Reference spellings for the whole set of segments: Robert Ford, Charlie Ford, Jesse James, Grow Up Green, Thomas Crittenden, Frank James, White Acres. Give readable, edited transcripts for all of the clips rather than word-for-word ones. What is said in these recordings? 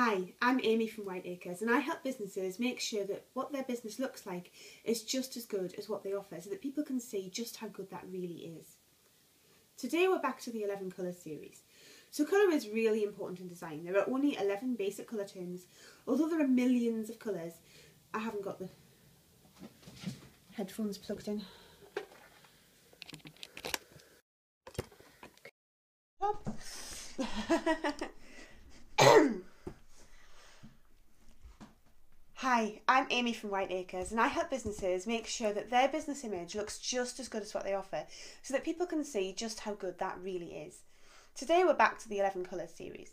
Hi, I'm Amy from White Acres, and I help businesses make sure that what their business looks like is just as good as what they offer, so that people can see just how good that really is. Today we're back to the 11 colour series. So colour is really important in design. There are only 11 basic colour tones. Although there are millions of colours, I haven't got the headphones plugged in. Hi, I'm Amy from White Acres, and I help businesses make sure that their business image looks just as good as what they offer, so that people can see just how good that really is. Today we're back to the 11 colours series.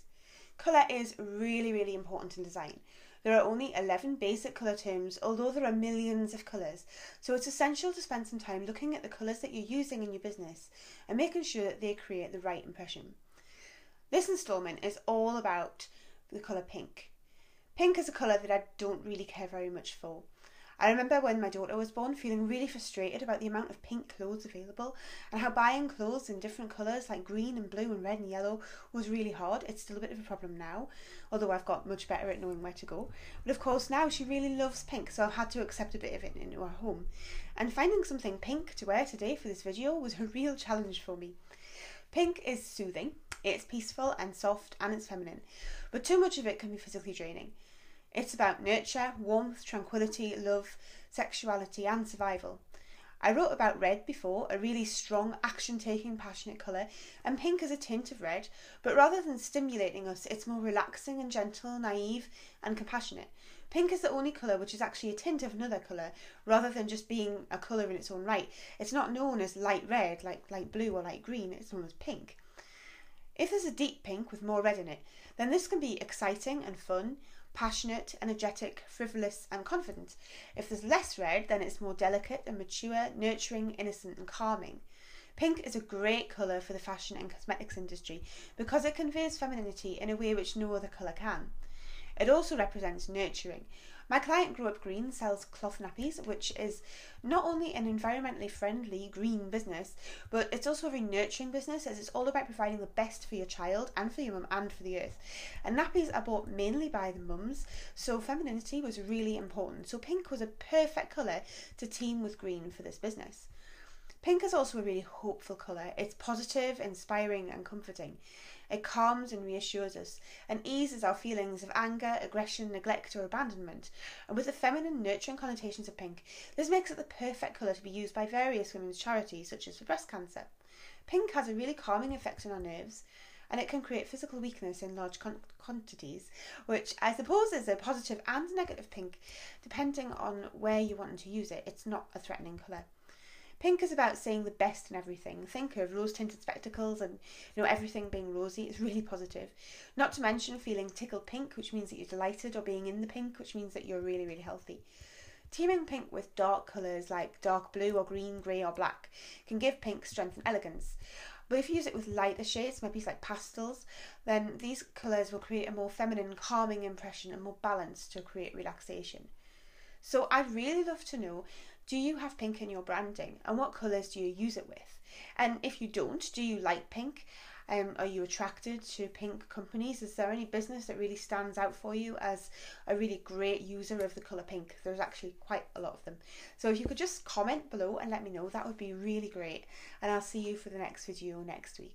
Colour is really important in design. There are only 11 basic colour terms, although there are millions of colours, so it's essential to spend some time looking at the colours that you're using in your business and making sure that they create the right impression. This instalment is all about the colour pink. Pink is a colour that I don't really care very much for. I remember when my daughter was born feeling really frustrated about the amount of pink clothes available, and how buying clothes in different colours like green and blue and red and yellow was really hard. It's still a bit of a problem now, although I've got much better at knowing where to go. But of course now she really loves pink, so I've had to accept a bit of it into our home. And finding something pink to wear today for this video was a real challenge for me. Pink is soothing, it's peaceful and soft, and it's feminine, but too much of it can be physically draining. It's about nurture, warmth, tranquility, love, sexuality and survival. I wrote about red before, a really strong, action-taking, passionate colour, and pink is a tint of red, but rather than stimulating us, it's more relaxing and gentle, naive and compassionate. Pink is the only colour which is actually a tint of another colour, rather than just being a colour in its own right. It's not known as light red, like light blue or light green, it's known as pink. If there's a deep pink with more red in it, then this can be exciting and fun, passionate, energetic, frivolous and confident. If there's less red, then it's more delicate and mature, nurturing, innocent and calming. Pink is a great colour for the fashion and cosmetics industry because it conveys femininity in a way which no other colour can. It also represents nurturing. My client Grow Up Green sells cloth nappies, which is not only an environmentally friendly green business, but it's also a very nurturing business, as it's all about providing the best for your child and for your mum and for the earth. And nappies are bought mainly by the mums, so femininity was really important. So pink was a perfect colour to team with green for this business. Pink is also a really hopeful colour. It's positive, inspiring and comforting. It calms and reassures us and eases our feelings of anger, aggression, neglect or abandonment. And with the feminine, nurturing connotations of pink, this makes it the perfect colour to be used by various women's charities, such as for breast cancer. Pink has a really calming effect on our nerves, and it can create physical weakness in large quantities, which I suppose is a positive and negative pink, depending on where you want to use it. It's not a threatening colour. Pink is about seeing the best in everything. Think of rose-tinted spectacles and, you know, everything being rosy. It's really positive. Not to mention feeling tickled pink, which means that you're delighted, or being in the pink, which means that you're really healthy. Teaming pink with dark colours like dark blue or green, grey or black can give pink strength and elegance. But if you use it with lighter shades, maybe like pastels, then these colours will create a more feminine, calming impression and more balance to create relaxation. So I'd really love to know, do you have pink in your branding, and what colours do you use it with? And if you don't, do you like pink? Are you attracted to pink companies? Is there any business that really stands out for you as a really great user of the colour pink? There's actually quite a lot of them. So if you could just comment below and let me know, that would be really great. And I'll see you for the next video next week.